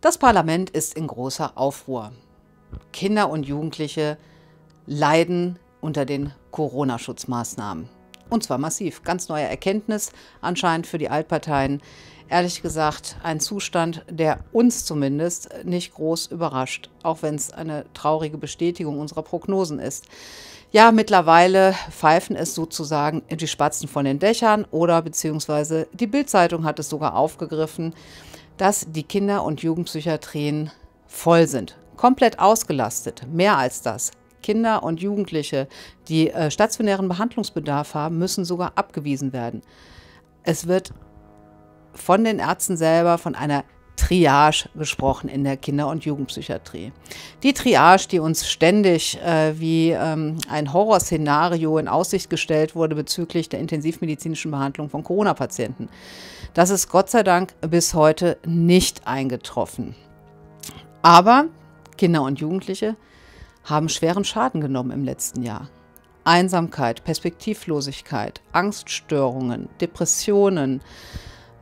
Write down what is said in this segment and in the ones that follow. Das Parlament ist in großer Aufruhr. Kinder und Jugendliche leiden unter den Corona-Schutzmaßnahmen. Und zwar massiv. Ganz neue Erkenntnis anscheinend für die Altparteien. Ehrlich gesagt, ein Zustand, der uns zumindest nicht groß überrascht, auch wenn es eine traurige Bestätigung unserer Prognosen ist. Ja, mittlerweile pfeifen es sozusagen die Spatzen von den Dächern oder beziehungsweise die Bild-Zeitung hat es sogar aufgegriffen, dass die Kinder- und Jugendpsychiatrien voll sind. Komplett ausgelastet, mehr als das. Kinder und Jugendliche, die stationären Behandlungsbedarf haben, müssen sogar abgewiesen werden. Es wird von den Ärzten selber von einer Triage gesprochen in der Kinder- und Jugendpsychiatrie. Die Triage, die uns ständig wie ein Horrorszenario in Aussicht gestellt wurde bezüglich der intensivmedizinischen Behandlung von Corona-Patienten. Das ist Gott sei Dank bis heute nicht eingetroffen. Aber Kinder und Jugendliche haben schweren Schaden genommen im letzten Jahr. Einsamkeit, Perspektivlosigkeit, Angststörungen, Depressionen,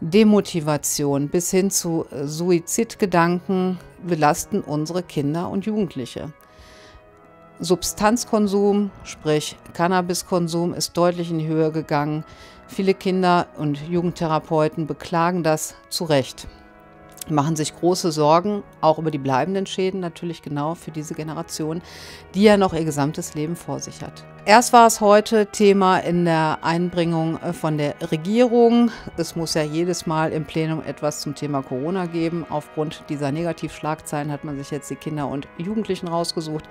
Demotivation bis hin zu Suizidgedanken belasten unsere Kinder und Jugendliche. Substanzkonsum, sprich Cannabiskonsum, ist deutlich in die Höhe gegangen. Viele Kinder- und Jugendtherapeuten beklagen das zu Recht. Machen sich große Sorgen, auch über die bleibenden Schäden, natürlich genau für diese Generation, die ja noch ihr gesamtes Leben vor sich hat. Erst war es heute Thema in der Einbringung von der Regierung. Es muss ja jedes Mal im Plenum etwas zum Thema Corona geben. Aufgrund dieser Negativschlagzeilen hat man sich jetzt die Kinder und Jugendlichen rausgesucht.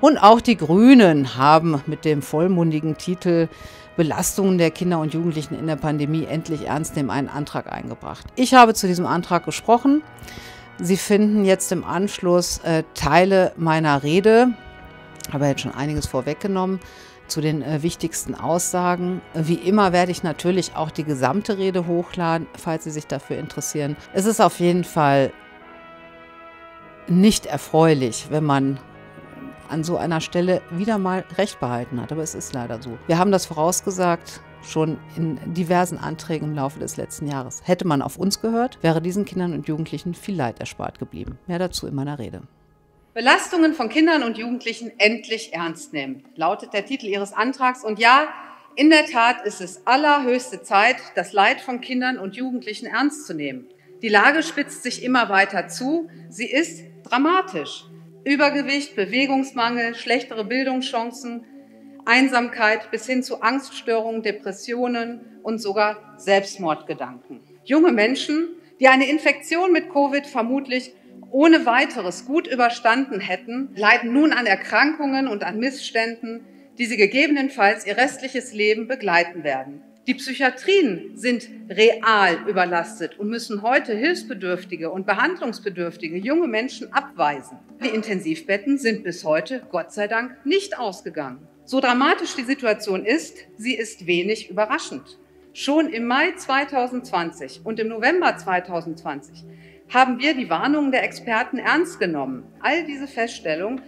Und auch die Grünen haben mit dem vollmundigen Titel Belastungen der Kinder und Jugendlichen in der Pandemie endlich ernst nehmen einen Antrag eingebracht. Ich habe zu diesem Antrag gesprochen. Sie finden jetzt im Anschluss Teile meiner Rede, habe jetzt schon einiges vorweggenommen, zu den wichtigsten Aussagen. Wie immer werde ich natürlich auch die gesamte Rede hochladen, falls Sie sich dafür interessieren. Es ist auf jeden Fall nicht erfreulich, wenn man an so einer Stelle wieder mal Recht behalten hat. Aber es ist leider so. Wir haben das vorausgesagt, schon in diversen Anträgen im Laufe des letzten Jahres. Hätte man auf uns gehört, wäre diesen Kindern und Jugendlichen viel Leid erspart geblieben. Mehr dazu in meiner Rede. Belastungen von Kindern und Jugendlichen endlich ernst nehmen, lautet der Titel Ihres Antrags. Und ja, in der Tat ist es allerhöchste Zeit, das Leid von Kindern und Jugendlichen ernst zu nehmen. Die Lage spitzt sich immer weiter zu. Sie ist dramatisch. Übergewicht, Bewegungsmangel, schlechtere Bildungschancen, Einsamkeit bis hin zu Angststörungen, Depressionen und sogar Selbstmordgedanken. Junge Menschen, die eine Infektion mit Covid vermutlich ohne weiteres gut überstanden hätten, leiden nun an Erkrankungen und an Missständen, die sie gegebenenfalls ihr restliches Leben begleiten werden. Die Psychiatrien sind real überlastet und müssen heute hilfsbedürftige und behandlungsbedürftige junge Menschen abweisen. Die Intensivbetten sind bis heute, Gott sei Dank, nicht ausgegangen. So dramatisch die Situation ist, sie ist wenig überraschend. Schon im Mai 2020 und im November 2020 haben wir die Warnungen der Experten ernst genommen. All diese Feststellungen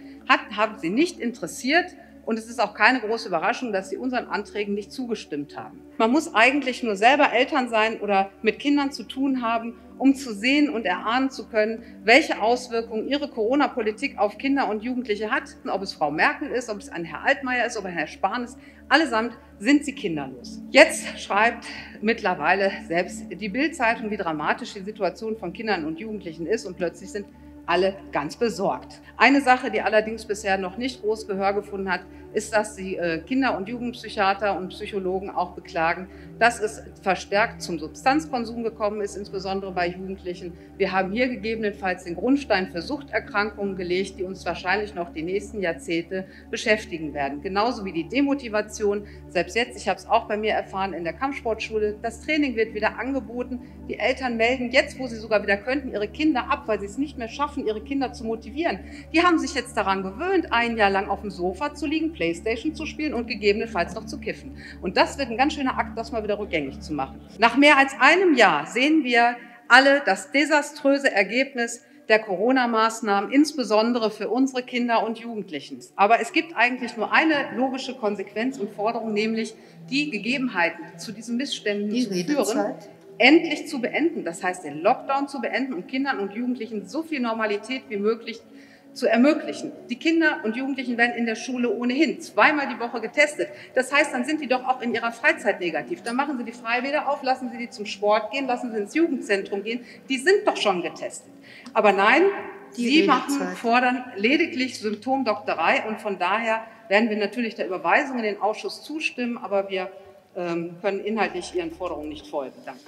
haben sie nicht interessiert. Und es ist auch keine große Überraschung, dass sie unseren Anträgen nicht zugestimmt haben. Man muss eigentlich nur selber Eltern sein oder mit Kindern zu tun haben, um zu sehen und erahnen zu können, welche Auswirkungen ihre Corona-Politik auf Kinder und Jugendliche hat. Ob es Frau Merkel ist, ob es ein Herr Altmaier ist, ob ein Herr Spahn ist, allesamt sind sie kinderlos. Jetzt schreibt mittlerweile selbst die Bild-Zeitung, wie dramatisch die Situation von Kindern und Jugendlichen ist, und plötzlich sind alle ganz besorgt. Eine Sache, die allerdings bisher noch nicht groß Gehör gefunden hat, ist, dass die Kinder- und Jugendpsychiater und Psychologen auch beklagen, dass es verstärkt zum Substanzkonsum gekommen ist, insbesondere bei Jugendlichen. Wir haben hier gegebenenfalls den Grundstein für Suchterkrankungen gelegt, die uns wahrscheinlich noch die nächsten Jahrzehnte beschäftigen werden. Genauso wie die Demotivation. Selbst jetzt, ich habe es auch bei mir erfahren in der Kampfsportschule, das Training wird wieder angeboten. Die Eltern melden jetzt, wo sie sogar wieder könnten, ihre Kinder ab, weil sie es nicht mehr schaffen, ihre Kinder zu motivieren. Die haben sich jetzt daran gewöhnt, ein Jahr lang auf dem Sofa zu liegen, Playstation zu spielen und gegebenenfalls noch zu kiffen. Und das wird ein ganz schöner Akt, das mal wieder rückgängig zu machen. Nach mehr als einem Jahr sehen wir alle das desaströse Ergebnis der Corona-Maßnahmen, insbesondere für unsere Kinder und Jugendlichen. Aber es gibt eigentlich nur eine logische Konsequenz und Forderung, nämlich die Gegebenheiten zu diesen Missständen zu führen. endlich zu beenden. Das heißt, den Lockdown zu beenden und Kindern und Jugendlichen so viel Normalität wie möglich zu ermöglichen. Die Kinder und Jugendlichen werden in der Schule ohnehin zweimal die Woche getestet. Das heißt, dann sind die doch auch in ihrer Freizeit negativ. Dann machen sie die Freibäder auf, lassen sie die zum Sport gehen, lassen sie ins Jugendzentrum gehen. Die sind doch schon getestet. Aber nein, sie fordern lediglich Symptomdoktorei. Und von daher werden wir natürlich der Überweisung in den Ausschuss zustimmen, aber wir können inhaltlich Ihren Forderungen nicht folgen. Danke.